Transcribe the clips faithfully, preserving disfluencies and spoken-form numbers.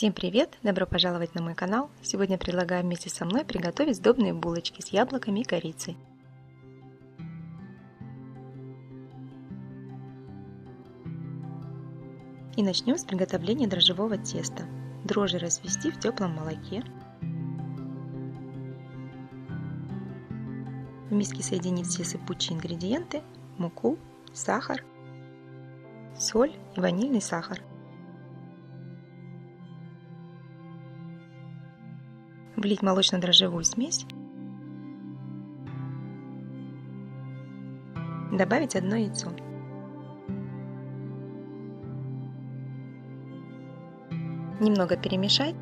Всем привет! Добро пожаловать на мой канал! Сегодня предлагаю вместе со мной приготовить сдобные булочки с яблоками и корицей. И начнем с приготовления дрожжевого теста. Дрожжи развести в теплом молоке. В миске соединить все сыпучие ингредиенты, муку, сахар, соль и ванильный сахар. Влить молочно-дрожжевую смесь, добавить одно яйцо. Немного перемешать.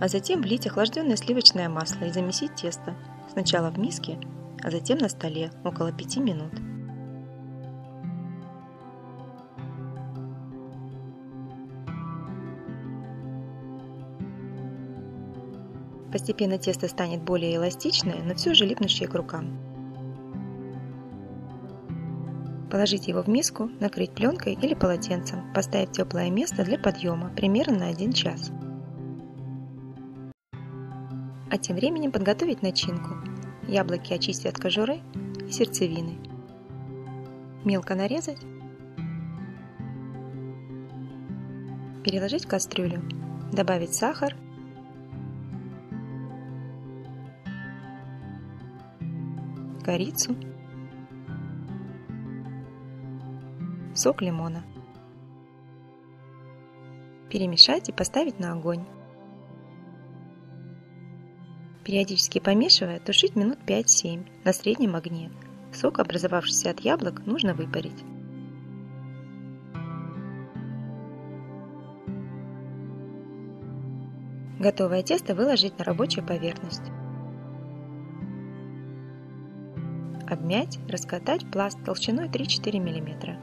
А затем влить охлажденное сливочное масло и замесить тесто. Сначала в миске, а затем на столе около пяти минут. Постепенно тесто станет более эластичное, но все же липнущее к рукам. Положить его в миску, накрыть пленкой или полотенцем, поставить в теплое место для подъема, примерно на один час. А тем временем подготовить начинку. Яблоки очистить от кожуры и сердцевины. Мелко нарезать. Переложить в кастрюлю. Добавить сахар. Корицу, сок лимона. Перемешать и поставить на огонь. Периодически помешивая, тушить минут пять-семь на среднем огне. Сок, образовавшийся от яблок, нужно выпарить. Готовое тесто выложить на рабочую поверхность. Обмять, раскатать в пласт толщиной три-четыре миллиметра.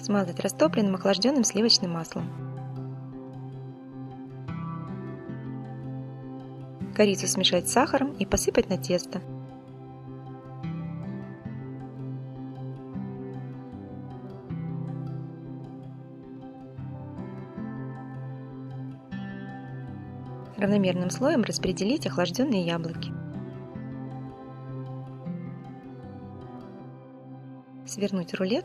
Смазать растопленным охлажденным сливочным маслом. Корицу смешать с сахаром и посыпать на тесто. Равномерным слоем распределить охлажденные яблоки. Свернуть рулет.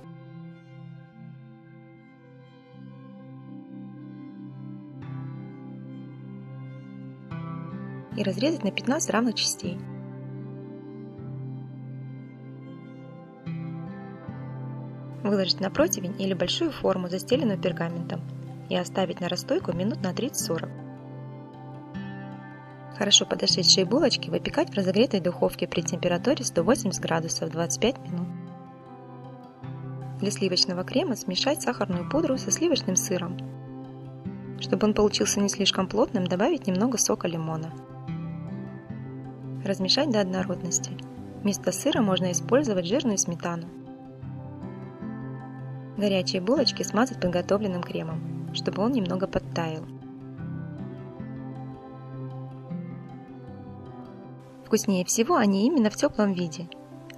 И разрезать на пятнадцать равных частей. Выложить на противень или большую форму, застеленную пергаментом, и оставить на расстойку минут на тридцать-сорок. Хорошо подошедшие булочки выпекать в разогретой духовке при температуре сто восемьдесят градусов двадцать пять минут. Для сливочного крема смешать сахарную пудру со сливочным сыром. Чтобы он получился не слишком плотным, добавить немного сока лимона. Размешать до однородности. Вместо сыра можно использовать жирную сметану. Горячие булочки смазать подготовленным кремом, чтобы он немного подтаял. Вкуснее всего они именно в теплом виде.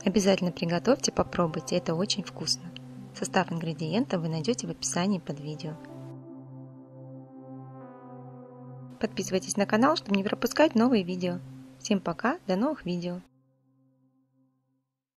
Обязательно приготовьте, попробуйте, это очень вкусно. Состав ингредиентов вы найдете в описании под видео. Подписывайтесь на канал, чтобы не пропускать новые видео. Всем пока, до новых видео!